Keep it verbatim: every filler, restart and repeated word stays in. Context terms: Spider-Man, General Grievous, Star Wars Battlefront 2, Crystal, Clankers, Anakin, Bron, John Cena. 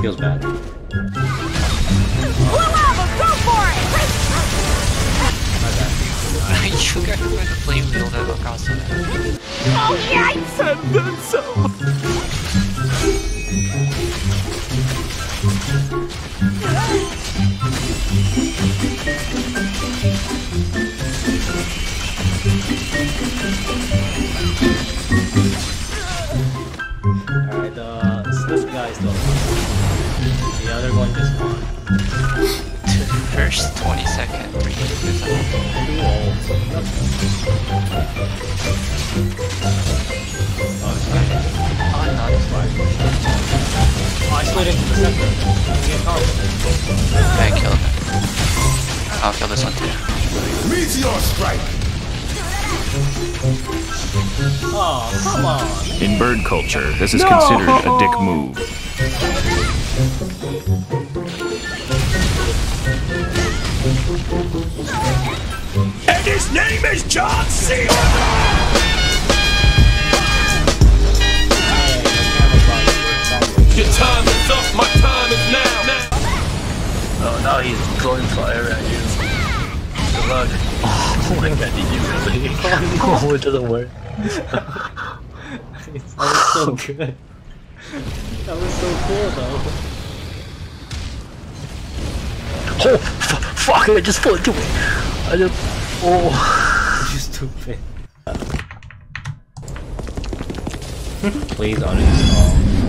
Feels bad. We'll have a go for it! My bad. You guys went to flame field out across the net. Oh, yikes! And then so. Alright, uh, so this guy's done. The other one just won. First twenty second. Oh, I slid into the second. I killed him. I'll kill this one too. Meteor strike! Oh, come on! In bird culture, this is no. considered a dick move. And his name is John Cena! Your time is up, my time is now! Oh, now he's throwing fire at you. Good luck. Oh my god, did you really? Oh, it doesn't work. That was so good. That was so cool though. Oh, f fuck, I just fell into it. I just... Oh, you stupid. Please uninstall.